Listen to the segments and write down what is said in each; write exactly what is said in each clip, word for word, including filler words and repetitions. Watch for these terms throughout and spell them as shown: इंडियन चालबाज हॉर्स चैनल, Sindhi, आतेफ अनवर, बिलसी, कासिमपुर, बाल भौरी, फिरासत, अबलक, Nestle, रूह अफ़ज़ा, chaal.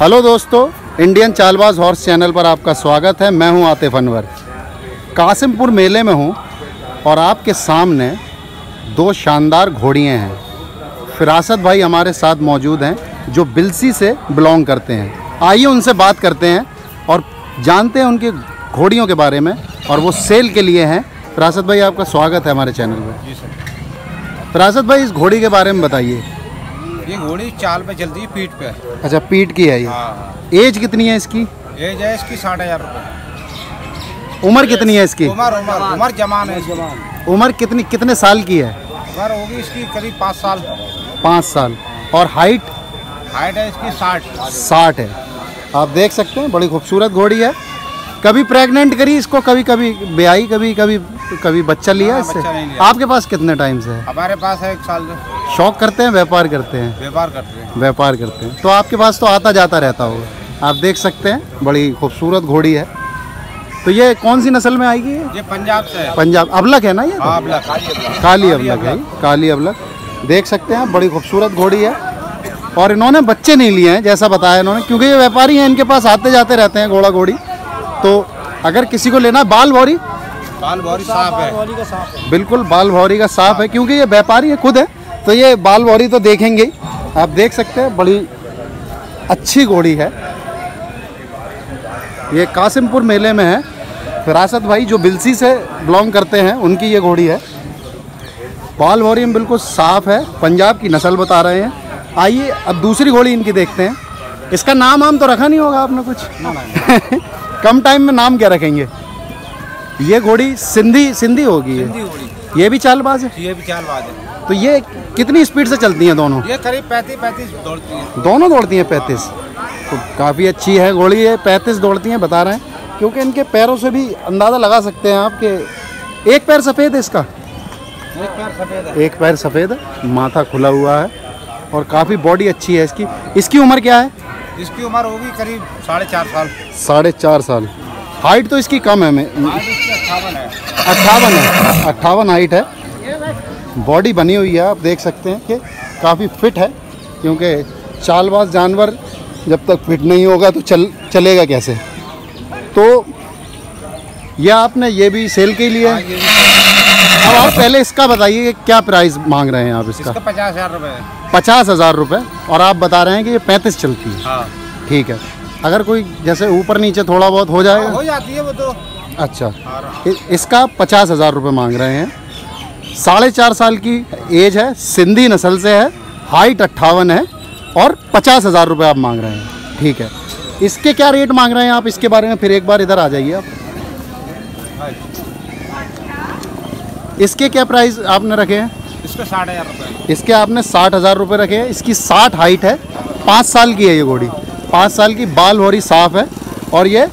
Hello दोस्तों, इंडियन चालबाज हॉर्स चैनल पर आपका स्वागत है। मैं हूं आतेफ अनवर, कासिमपुर मेले में हूं और आपके सामने दो शानदार घोड़ियां हैं। फिरासत भाई हमारे साथ मौजूद हैं जो बिलसी से बिलोंग करते हैं। आइए उनसे बात करते हैं और जानते हैं उनके घोड़ियों के बारे में, और वो सेल के लिए हैं। फिरासत भाई, आपका स्वागत है हमारे चैनल में। जी सर। फिरासत भाई, इस घोड़ी के बारे में बताइए। ये घोड़ी चाल पे चलती है, पीठ पे। अच्छा, पीठ की है ये। हाँ। एज कितनी है इसकी? एज है इसकी साठ हज़ार रुपये। उम्र कितनी है इसकी? उम्र उम्र उम्र जवान है। जवान उम्र कितनी कितने साल की है? उम्र होगी इसकी करीब पाँच साल। पाँच साल। और हाइट? हाइट है इसकी साठ। साठ है। आप देख सकते हैं, बड़ी खूबसूरत घोड़ी है। कभी प्रेग्नेंट करी इसको, कभी कभी ब्याई, कभी कभी कभी बच्चा लिया इससे। आपके पास कितने टाइम से है? हमारे पास है एक साल से। शौक करते हैं, व्यापार करते हैं? व्यापार करते हैं। व्यापार करते हैं तो आपके पास तो आता जाता रहता होगा। आप देख सकते हैं, बड़ी खूबसूरत घोड़ी है। तो ये कौन सी नस्ल में आएगी? ये पंजाब से है। पंजाब अबलक है ना ये? तो काली अबलक है, काली अबलक। देख सकते हैं, बड़ी खूबसूरत घोड़ी है। और इन्होंने बच्चे नहीं लिए हैं जैसा बताया इन्होंने, क्योंकि ये व्यापारी हैं, इनके पास आते जाते रहते हैं घोड़ा घोड़ी। तो अगर किसी को लेना, बाल भौरी बाल भौरी साफ है, बिल्कुल बाल भौरी का साफ है, क्योंकि ये व्यापारी है खुद है, तो ये बाल भौरी तो देखेंगे ही। आप देख सकते हैं, बड़ी अच्छी घोड़ी है। ये कासिमपुर मेले में है। फिरासत भाई जो बिलसी से बिलोंग करते हैं, उनकी ये घोड़ी है। बाल भौरी में बिल्कुल साफ है, पंजाब की नस्ल बता रहे हैं। आइए अब दूसरी घोड़ी इनकी देखते हैं। इसका नाम आम तो रखा नहीं होगा आपने कुछ? कम टाइम में नाम क्या रखेंगे? ये घोड़ी सिंधी सिंधी होगी। ये भी चालबाज है? ये भी चालबाज है। तो ये कितनी स्पीड से चलती हैं दोनों? ये करीब पैंतीस पैंतीस दौड़ती हैं। दोनों दौड़ती हैं पैंतीस? तो काफ़ी अच्छी है घोड़ी ये। पैंतीस दौड़ती हैं बता रहे हैं, क्योंकि इनके पैरों से भी अंदाज़ा लगा सकते हैं आप कि एक पैर सफ़ेद है इसका। एक पैर सफ़ेद है। एक पैर सफ़ेद है, माथा खुला हुआ है और काफ़ी बॉडी अच्छी है इसकी। इसकी उम्र क्या है? इसकी उम्र होगी करीब साढ़े चार साल। साढ़े चार साल। हाइट तो इसकी कम है। मैं अट्ठावन है। अट्ठावन है, अट्ठावन हाइट है। बॉडी बनी हुई है, आप देख सकते हैं कि काफ़ी फिट है, क्योंकि चालबाज जानवर जब तक फिट नहीं होगा तो चल चलेगा कैसे। तो यह आपने ये भी सेल के लिए। अब आप पहले इसका बताइए कि क्या प्राइस मांग रहे हैं आप इसका? इसका पचास हज़ार रुपये। पचास हज़ार रुपये, और आप बता रहे हैं कि ये पैंतीस चलती है। हाँ। ठीक है। अगर कोई जैसे ऊपर नीचे थोड़ा बहुत हो जाएगा? हो जाती है वो तो। अच्छा, इसका पचास हज़ार रुपये मांग रहे हैं। साढ़े चार साल की एज है, सिंधी नस्ल से है, हाइट अट्ठावन है, और पचास हज़ार रुपये आप मांग रहे हैं। ठीक है। इसके क्या रेट मांग रहे हैं आप? इसके बारे में फिर एक बार इधर आ जाइए आप। इसके क्या प्राइस आपने रखे हैं? इसके साठ हज़ार रुपये। इसके आपने साठ हज़ार रुपये रखे हैं। इसकी साठ हाइट है, पाँच साल की है ये घोड़ी, पाँच साल की, बाल भौरी साफ है, और ये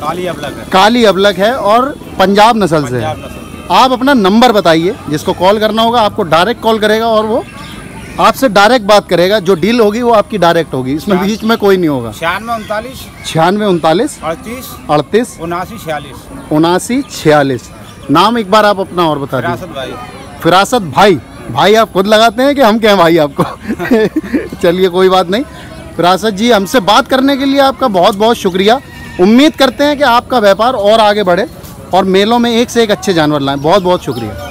काली अबलक है। काली अबलक है और पंजाब नस्ल से है। आप अपना नंबर बताइए, जिसको कॉल करना होगा आपको डायरेक्ट कॉल करेगा और वो आपसे डायरेक्ट बात करेगा। जो डील होगी वो आपकी डायरेक्ट होगी, इसमें बीच में कोई नहीं होगा। छियानवे उनतालीस। छियानवे उनतालीस अड़तीस अड़तीस उनासी छियालीस। उनासी छियालीस। नाम एक बार आप अपना और बता दें। फिरासत भाई। फिरासत भाई भाई आप खुद लगाते हैं कि हम क्या भाई आपको? चलिए कोई बात नहीं। फिरासत जी, हमसे बात करने के लिए आपका बहुत बहुत शुक्रिया। उम्मीद करते हैं कि आपका व्यापार और आगे बढ़े और मेलों में एक से एक अच्छे जानवर लाएं। बहुत बहुत शुक्रिया।